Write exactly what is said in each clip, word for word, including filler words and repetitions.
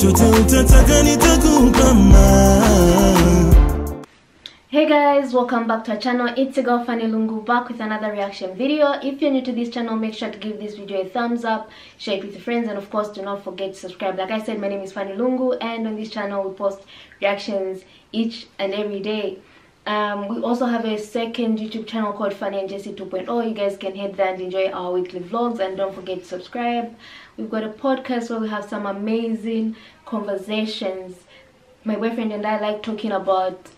chochote utataka nitakupa mama. Hey guys, welcome back to our channel. It's your girl Fanny Lungu, back with another reaction video. If you're new to this channel, make sure to give this video a thumbs up, share it with your friends, and of course do not forget to subscribe. Like I said, my name is Fanny Lungu, and on this channel we post reactions each and every day. Um, we also have a second YouTube channel called Fanny and Jesse two point oh. You guys can head there and enjoy our weekly vlogs, and don't forget to subscribe. We've got a podcast where we have some amazing conversations. My boyfriend and I like talking about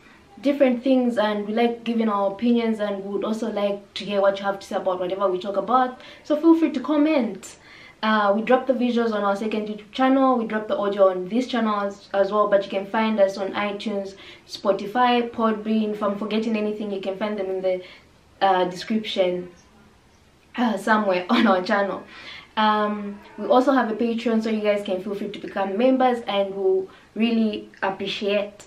different things, and we like giving our opinions, and we would also like to hear what you have to say about whatever we talk about, so feel free to comment. Uh, we drop the visuals on our second YouTube channel, we drop the audio on these channels as well, but you can find us on iTunes, Spotify, Podbean. If I'm forgetting anything, you can find them in the uh, description uh, somewhere on our channel. Um, we also have a Patreon, so you guys can feel free to become members, and we'll really appreciate.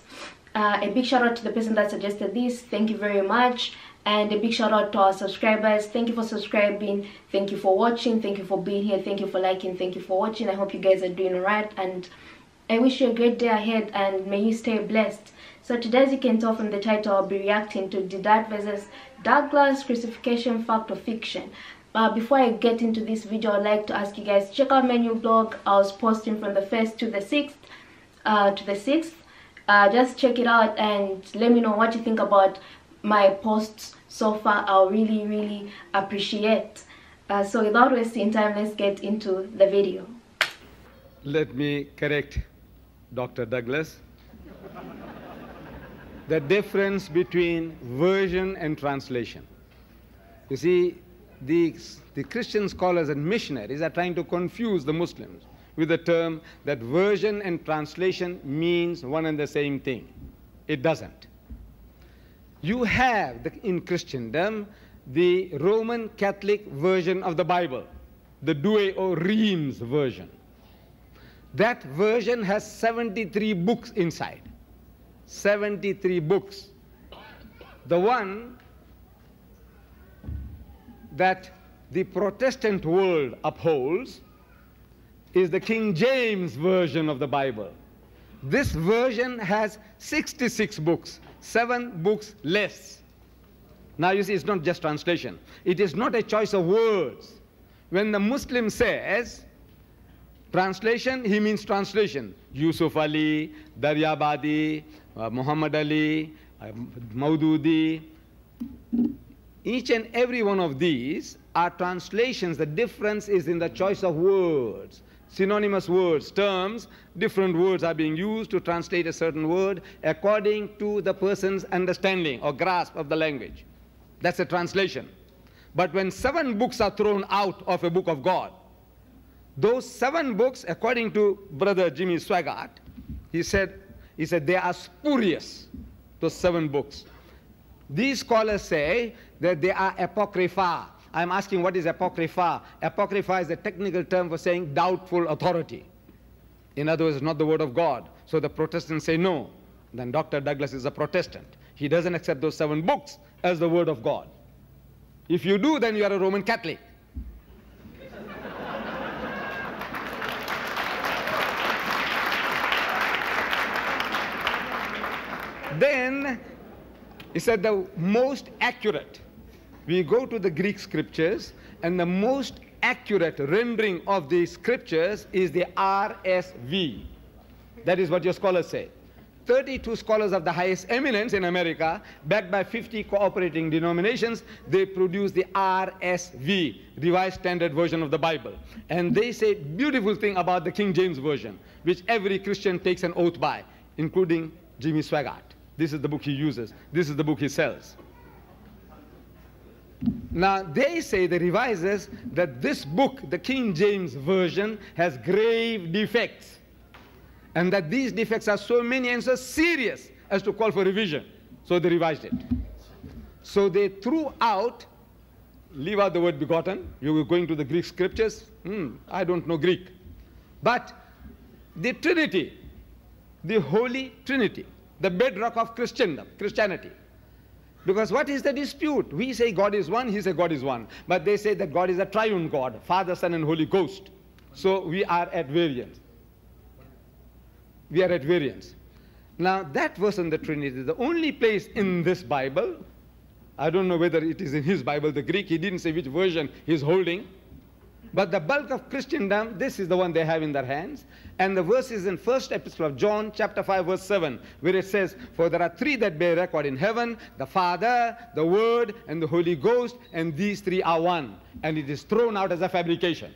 Uh, a big shout out to the person that suggested this, thank you very much, and a big shout out to our subscribers. Thank you for subscribing, thank you for watching, thank you for being here, thank you for liking, thank you for watching. I hope you guys are doing all right, and I wish you a great day ahead, and may you stay blessed. So today, as you can tell from the title, I'll be reacting to Deedat versus Douglas, crucifixion, fact or fiction. Uh, before I get into this video, I'd like to ask you guys to check out my new blog. I was posting from the first to the sixth, uh, to the sixth. Uh, just check it out and let me know what you think about my posts so far. I'll really really appreciate. Uh, so without wasting time, let's get into the video. Let me correct Doctor Douglas. The difference between version and translation. You see, the, the Christian scholars and missionaries are trying to confuse the Muslims with the term that version and translation means one and the same thing. It doesn't. You have the, in Christendom, the Roman Catholic version of the Bible, the Douay-Rheims version. That version has seventy-three books inside, seventy-three books. The one that the Protestant world upholds is the King James Version of the Bible. This version has sixty-six books, seven books less. Now you see, it's not just translation. It is not a choice of words. When the Muslim says translation, he means translation. Yusuf Ali, Daryabadi, uh, Muhammad Ali, uh, Maududi. Each and every one of these are translations. The difference is in the choice of words. Synonymous words, terms, different words are being used to translate a certain word according to the person's understanding or grasp of the language. That's a translation. But when seven books are thrown out of a book of God, those seven books, according to brother Jimmy Swaggart, he said, he said they are spurious, those seven books. These scholars say that they are apocrypha. I'm asking, what is apocrypha? Apocrypha is a technical term for saying doubtful authority. In other words, it's not the word of God. So the Protestants say no. Then Doctor Douglas is a Protestant. He doesn't accept those seven books as the word of God. If you do, then you are a Roman Catholic. Then he said the most accurate. We go to the Greek scriptures, and the most accurate rendering of the scriptures is the R S V. That is what your scholars say. thirty-two scholars of the highest eminence in America, backed by fifty cooperating denominations, they produce the R S V, Revised Standard Version of the Bible. And they say beautiful thing about the King James Version, which every Christian takes an oath by, including Jimmy Swaggart. This is the book he uses. This is the book he sells. Now, they say, the revisers, that this book, the King James Version, has grave defects, and that these defects are so many and so serious as to call for revision. So they revised it. So they threw out, leave out the word begotten. You were going to the Greek scriptures. Hmm, I don't know Greek. But the Trinity, the Holy Trinity, the bedrock of Christendom, Christianity. Because what is the dispute? We say God is one, he says God is one. But they say that God is a triune God, Father, Son, and Holy Ghost. So we are at variance. we are at variance. Now, that verse on the Trinity, the only place in this Bible, I don't know whether it is in his Bible, the Greek, he didn't say which version he's holding, but the bulk of Christendom, this is the one they have in their hands, and the verse is in First Epistle of John, chapter five, verse seven, where it says, "For there are three that bear record in heaven, the Father, the Word, and the Holy Ghost, and these three are one." And it is thrown out as a fabrication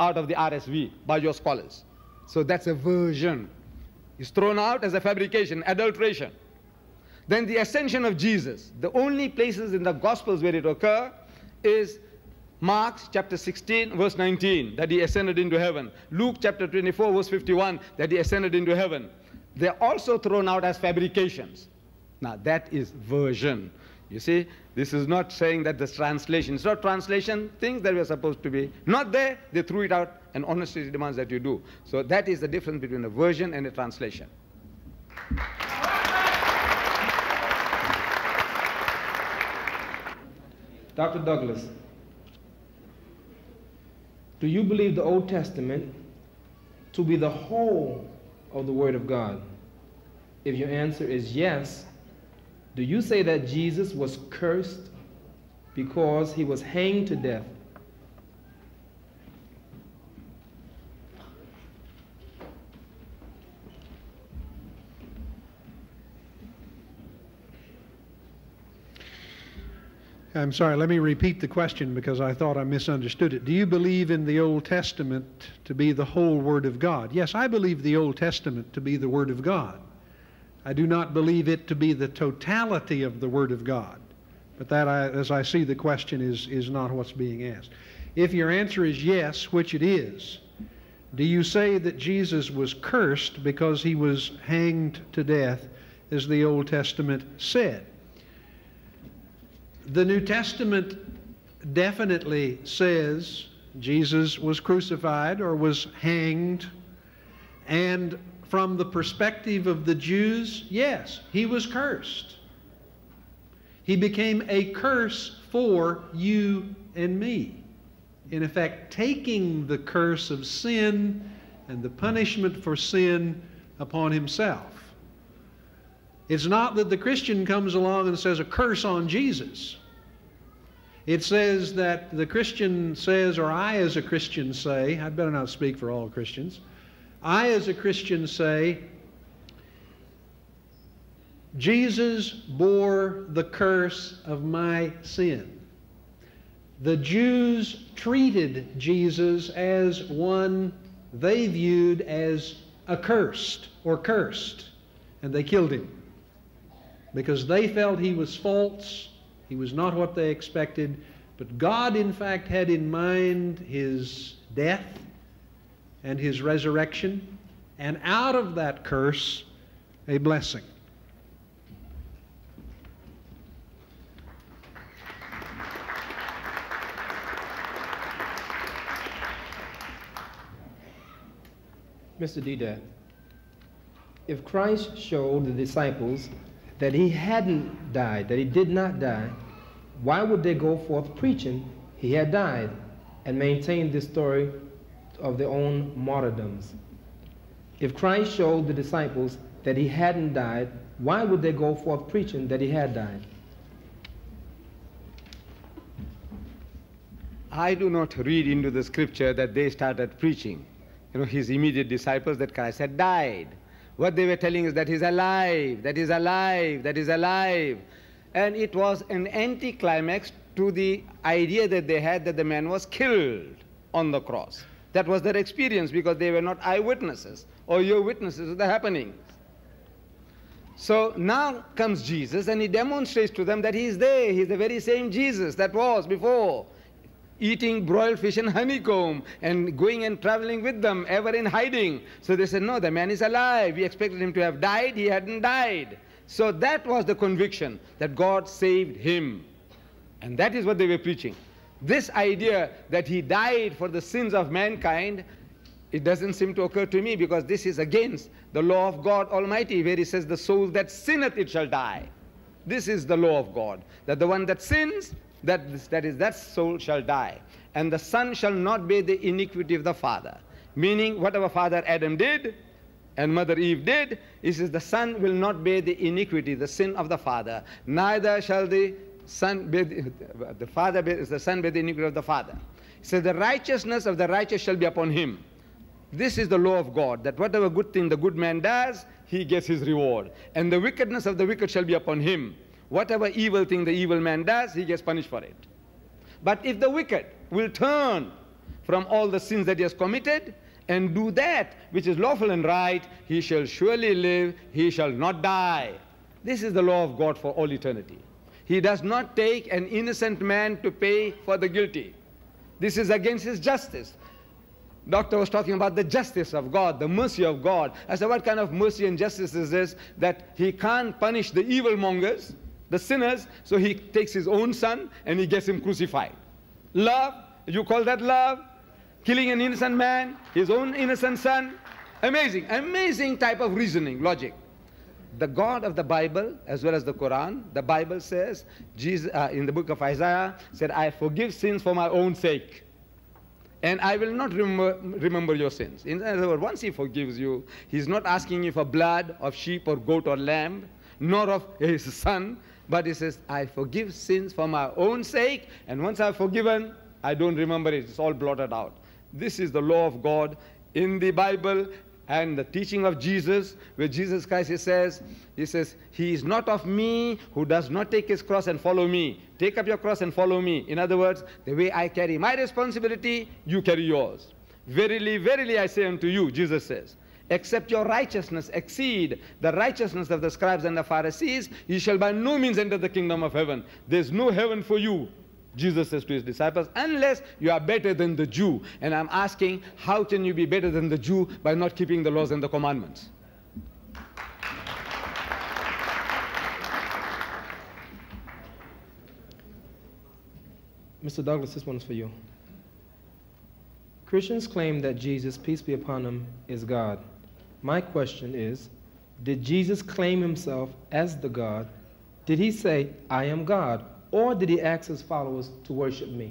out of the R S V by your scholars. So that's a version. It's thrown out as a fabrication, adulteration. Then the ascension of Jesus. The only places in the Gospels where it occurs is Mark chapter sixteen, verse nineteen, that he ascended into heaven. Luke chapter twenty-four, verse fifty-one, that he ascended into heaven. They're also thrown out as fabrications. Now, that is version. You see, this is not saying that the translation. It's not translation. Things that were supposed to be not there, they threw it out, and honestly demands that you do. So that is the difference between a version and a translation. Doctor Douglas, do you believe the Old Testament to be the whole of the Word of God? If your answer is yes, do you say that Jesus was cursed because he was hanged to death? I'm sorry, let me repeat the question because I thought I misunderstood it. Do you believe in the Old Testament to be the whole Word of God? Yes, I believe the Old Testament to be the Word of God. I do not believe it to be the totality of the Word of God. But that, I, as I see the question, is, is not what's being asked. If your answer is yes, which it is, do you say that Jesus was cursed because he was hanged to death, as the Old Testament said? The New Testament definitely says Jesus was crucified or was hanged. And from the perspective of the Jews, yes, he was cursed. He became a curse for you and me. In effect, taking the curse of sin and the punishment for sin upon himself. It's not that the Christian comes along and says a curse on Jesus. It says that the Christian says, or I as a Christian say, I'd better not speak for all Christians, I as a Christian say, Jesus bore the curse of my sin. The Jews treated Jesus as one they viewed as accursed or cursed, and they killed him, because they felt he was false, he was not what they expected, but God in fact had in mind his death and his resurrection, and out of that curse, a blessing. Mister Deedat, if Christ showed the disciples that he hadn't died, that he did not die, why would they go forth preaching he had died and maintain this story of their own martyrdoms? If Christ showed the disciples that he hadn't died, why would they go forth preaching that he had died? I do not read into the scripture that they started preaching, you know, his immediate disciples, that Christ had died. What they were telling is that he's alive, that he's alive, that he's alive. And it was an anticlimax to the idea that they had that the man was killed on the cross. That was their experience, because they were not eyewitnesses or your witnesses of the happenings. So now comes Jesus and he demonstrates to them that he's there. He's the very same Jesus that was before, eating broiled fish and honeycomb and going and traveling with them, ever in hiding. So they said, no, the man is alive. We expected him to have died. He hadn't died. So that was the conviction that God saved him. And that is what they were preaching. This idea that he died for the sins of mankind, it doesn't seem to occur to me, because this is against the law of God Almighty, where he says, the soul that sinneth, it shall die. This is the law of God, that the one that sins, That, that is, that soul shall die. And the son shall not bear the iniquity of the father. Meaning, whatever father Adam did, And Mother Eve did. He says, the son will not bear the iniquity, the sin of the father. Neither shall the son bear the, the father bear, the son bear the iniquity of the father. He says, the righteousness of the righteous shall be upon him. This is the law of God, that whatever good thing the good man does, he gets his reward. And the wickedness of the wicked shall be upon him. Whatever evil thing the evil man does, he gets punished for it. But if the wicked will turn from all the sins that he has committed, and do that which is lawful and right, he shall surely live, he shall not die. This is the law of God for all eternity. He does not take an innocent man to pay for the guilty. This is against his justice. Doctor was talking about the justice of God, the mercy of God. I said, what kind of mercy and justice is this, that he can't punish the evilmongers, the sinners, so he takes his own son and he gets him crucified? Love? You call that love? Killing an innocent man, his own innocent son. Amazing, amazing type of reasoning, logic. The God of the Bible, as well as the Quran, the Bible says, Jesus, uh, in the book of Isaiah, said, I forgive sins for my own sake, and I will not remember, remember your sins. In other words, once he forgives you, he's not asking you for blood of sheep or goat or lamb, nor of his son, but he says, I forgive sins for my own sake, and once I've forgiven, I don't remember it, it's all blotted out. This is the law of God in the Bible and the teaching of Jesus, where Jesus Christ he says, he says, he is not of me who does not take his cross and follow me. Take up your cross and follow me. In other words, the way I carry my responsibility, you carry yours. Verily, verily, I say unto you, Jesus says, except your righteousness exceed the righteousness of the scribes and the Pharisees, you shall by no means enter the kingdom of heaven. There's no heaven for you. Jesus says to his disciples, unless you are better than the Jew. And I'm asking, how can you be better than the Jew by not keeping the laws and the commandments? Mister Douglas, this one's for you. Christians claim that Jesus, peace be upon him, is God. My question is, did Jesus claim himself as the God? Did he say, I am God? Or did he ask his followers to worship me?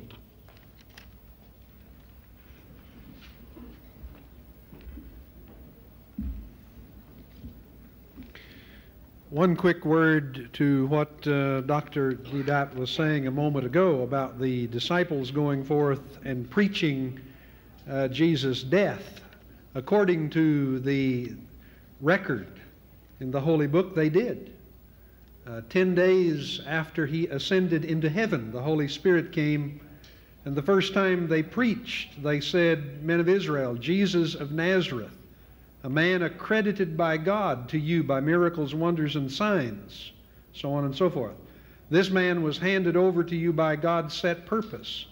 One quick word to what uh, Doctor Deedat was saying a moment ago about the disciples going forth and preaching uh, Jesus' death. According to the record in the Holy Book, they did. Uh, ten days after he ascended into heaven, the Holy Spirit came, and the first time they preached, they said, Men of Israel, Jesus of Nazareth, a man accredited by God to you by miracles, wonders, and signs, so on and so forth. This man was handed over to you by God's set purpose.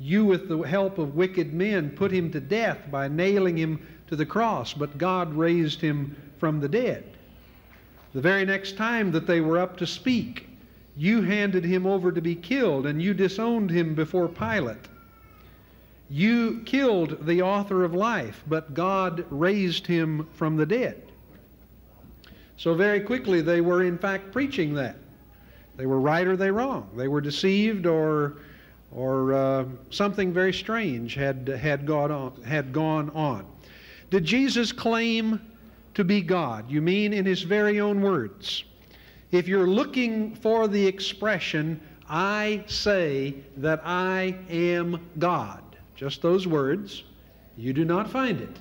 You, with the help of wicked men, put him to death by nailing him to the cross, but God raised him from the dead. The very next time that they were up to speak, you handed him over to be killed, and you disowned him before Pilate. You killed the author of life, but God raised him from the dead. So very quickly they were in fact preaching that. They were right or they wrong. They were deceived or, or uh, something very strange had, had, gone on, had gone on. Did Jesus claim to be God? You mean in his very own words. If you're looking for the expression, I say that I am God, just those words, you do not find it.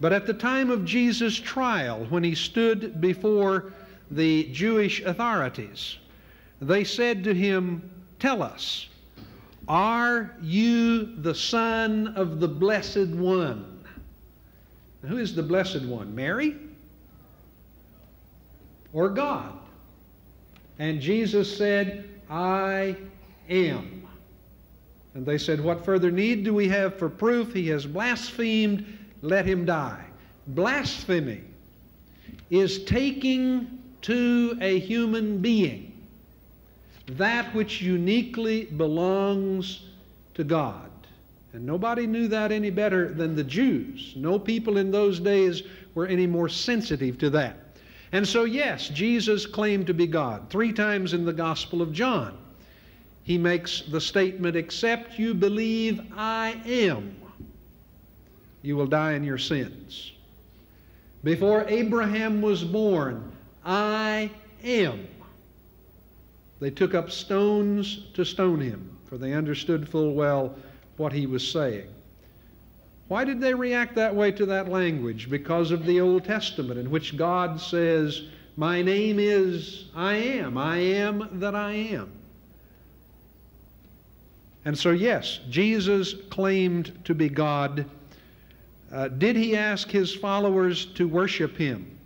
But at the time of Jesus' trial, when he stood before the Jewish authorities, they said to him, tell us, are you the Son of the Blessed One? Who is the Blessed One, Mary or God? And Jesus said, I am. And they said, what further need do we have for proof? He has blasphemed, let him die. Blasphemy is taking to a human being that which uniquely belongs to God. And nobody knew that any better than the Jews. No people in those days were any more sensitive to that. And so, yes, Jesus claimed to be God. Three times in the Gospel of John, he makes the statement, except you believe I am, you will die in your sins. Before Abraham was born, I am. They took up stones to stone him, for they understood full well what he was saying. Why did they react that way to that language? Because of the Old Testament, in which God says, my name is I am, I am that I am. And so yes, Jesus claimed to be God. Uh, did he ask his followers to worship him?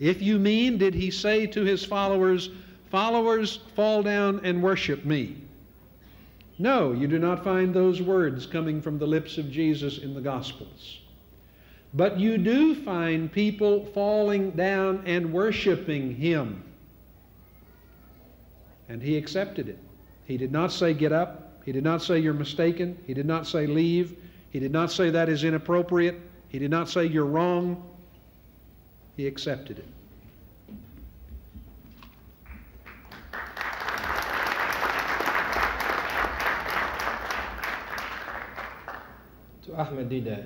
If you mean, did he say to his followers, followers, fall down and worship me? No, you do not find those words coming from the lips of Jesus in the Gospels. But you do find people falling down and worshiping him. And he accepted it. He did not say, get up. He did not say, you're mistaken. He did not say, leave. He did not say, that is inappropriate. He did not say, you're wrong. He accepted it. Ahmed Deedat.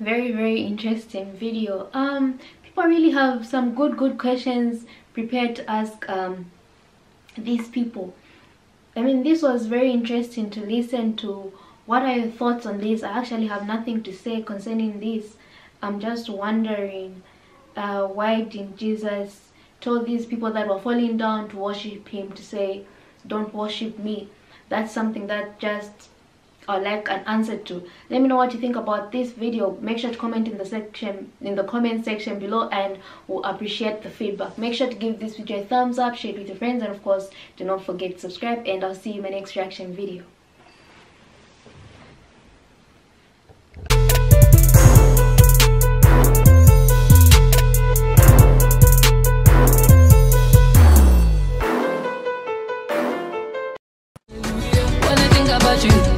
Very, very interesting video. Um, people really have some good, good questions prepared to ask um, these people. I mean, this was very interesting to listen to. What are your thoughts on this? I actually have nothing to say concerning this. I'm just wondering uh, why didn't Jesus tell these people that were falling down to worship him to say, don't worship me? That's something that just I like an answer to. Let me know what you think about this video. Make sure to comment in the section in the comment section below, and we'll appreciate the feedback. Make sure to give this video a thumbs up, share it with your friends, and of course do not forget to subscribe, and I'll see you in my next reaction video. About you.